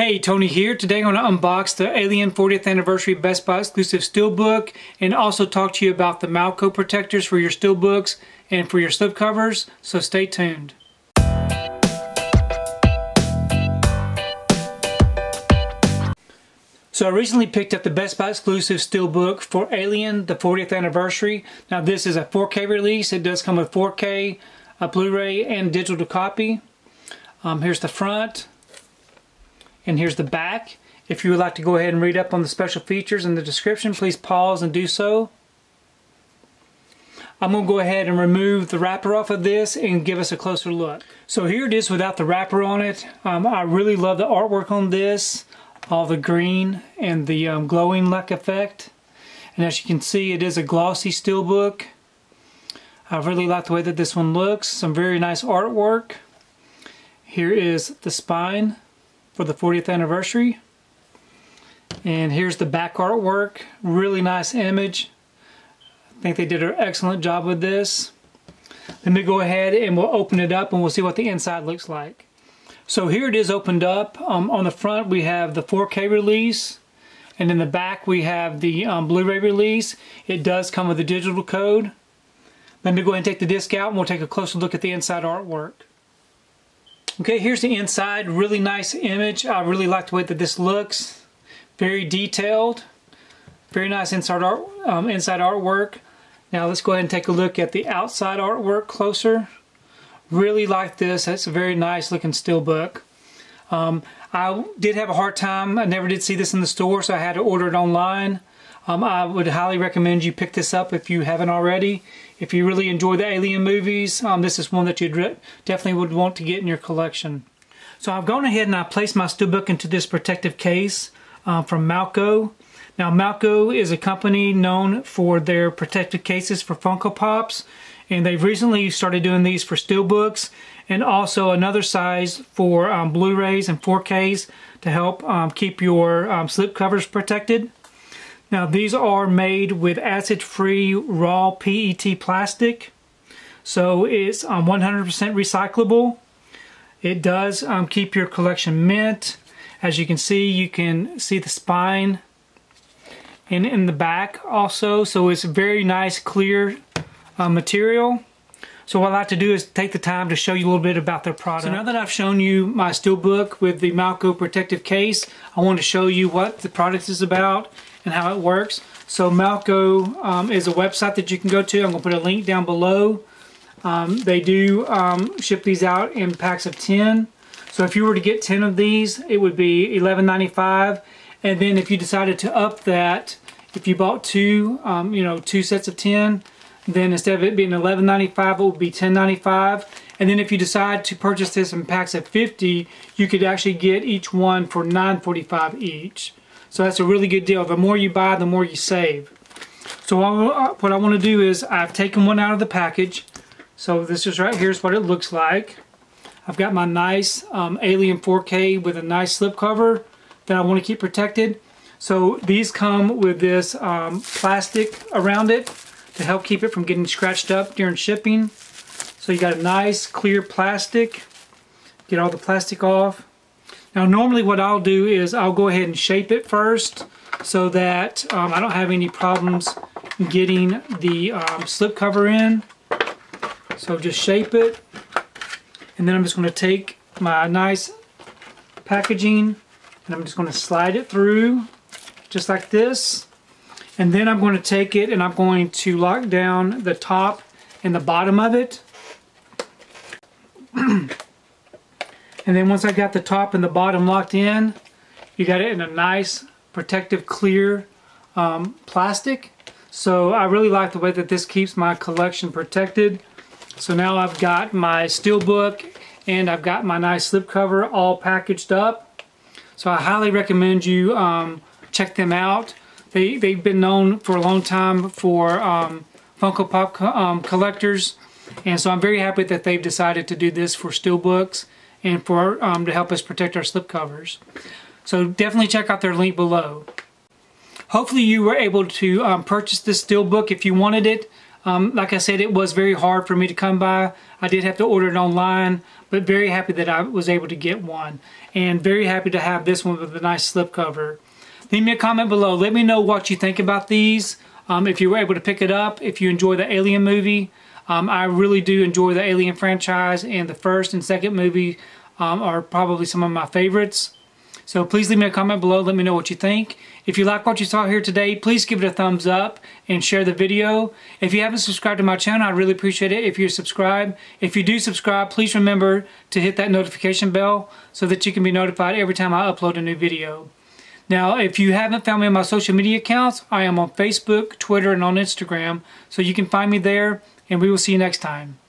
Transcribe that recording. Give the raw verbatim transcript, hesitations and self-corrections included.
Hey, Tony here. Today I'm going to unbox the Alien fortieth Anniversary Best Buy exclusive steelbook and also talk to you about the Malco protectors for your steelbooks and for your slipcovers, so stay tuned. So I recently picked up the Best Buy exclusive steelbook for Alien, the fortieth Anniversary. Now this is a four K release. It does come with four K, a Blu-ray, and digital copy. Um, here's the front. And here's the back. If you would like to go ahead and read up on the special features in the description, please pause and do so. I'm going to go ahead and remove the wrapper off of this and give us a closer look. So here it is without the wrapper on it. Um, I really love the artwork on this. All the green and the um, glowing like effect. And as you can see, it is a glossy steelbook. I really like the way that this one looks. Some very nice artwork. Here is the spine for the fortieth anniversary, and here's the back artwork. Really nice image. I think they did an excellent job with this. Let me go ahead and we'll open it up and we'll see what the inside looks like. So here it is opened up. Um, on the front we have the four K release, and in the back we have the um, Blu-ray release. It does come with a digital code. Let me go ahead and take the disc out and we'll take a closer look at the inside artwork. Okay, here's the inside. Really nice image. I really like the way that this looks. Very detailed. Very nice inside art, um, inside artwork. Now let's go ahead and take a look at the outside artwork closer. Really like this. That's a very nice looking steelbook. Um, I did have a hard time. I never did see this in the store, so I had to order it online. Um, I would highly recommend you pick this up if you haven't already. If you really enjoy the Alien movies, um, this is one that you definitely would want to get in your collection. So I've gone ahead and I placed my steelbook into this protective case uh, from Malco. Now Malco is a company known for their protective cases for Funko Pops, and they've recently started doing these for steelbooks and also another size for um, Blu-rays and four Ks to help um, keep your um, slipcovers protected. Now these are made with acid-free raw P E T plastic, so it's one hundred percent um, recyclable. It does um, keep your collection mint. As you can see, you can see the spine and in the back also, so it's a very nice clear uh, material. So what I like to do is take the time to show you a little bit about their product. So now that I've shown you my steelbook with the Malco protective case, I want to show you what the product is about and how it works. So Malco um, is a website that you can go to. I'm going to put a link down below. Um, they do um, ship these out in packs of ten. So if you were to get ten of these, it would be eleven ninety-five. And then if you decided to up that, if you bought two, um, you know, two sets of ten, then instead of it being eleven ninety-five, it would be ten ninety-five. And then if you decide to purchase this in packs of fifty, you could actually get each one for nine forty-five each. So that's a really good deal. The more you buy, the more you save. So what I want to do is I've taken one out of the package. So this is right here is what it looks like. I've got my nice um, Alien four K with a nice slipcover that I want to keep protected. So these come with this um, plastic around it to help keep it from getting scratched up during shipping. So you got a nice clear plastic. Get all the plastic off. Now normally what I'll do is I'll go ahead and shape it first so that um, I don't have any problems getting the um, slip cover in. So just shape it, and then I'm just going to take my nice packaging and I'm just going to slide it through just like this. And then I'm going to take it and I'm going to lock down the top and the bottom of it. And then once I got the top and the bottom locked in, you got it in a nice protective clear um, plastic. So I really like the way that this keeps my collection protected. So now I've got my steelbook and I've got my nice slipcover all packaged up. So I highly recommend you um, check them out. They, they've been known for a long time for um, Funko Pop co um, collectors, and so I'm very happy that they've decided to do this for steelbooks and for um, to help us protect our slipcovers. So definitely check out their link below. Hopefully you were able to um, purchase this steelbook if you wanted it. Um, like I said, it was very hard for me to come by. I did have to order it online, but very happy that I was able to get one. And very happy to have this one with a nice slip cover. Leave me a comment below. Let me know what you think about these. Um, if you were able to pick it up, if you enjoy the Alien movie. Um, I really do enjoy the Alien franchise, and the first and second movie um, are probably some of my favorites. So please leave me a comment below. Let me know what you think. If you like what you saw here today, please give it a thumbs up and share the video. If you haven't subscribed to my channel, I'd really appreciate it if you're subscribed. If you do subscribe, please remember to hit that notification bell so that you can be notified every time I upload a new video. Now, if you haven't found me on my social media accounts, I am on Facebook, Twitter, and on Instagram. So you can find me there, and we will see you next time.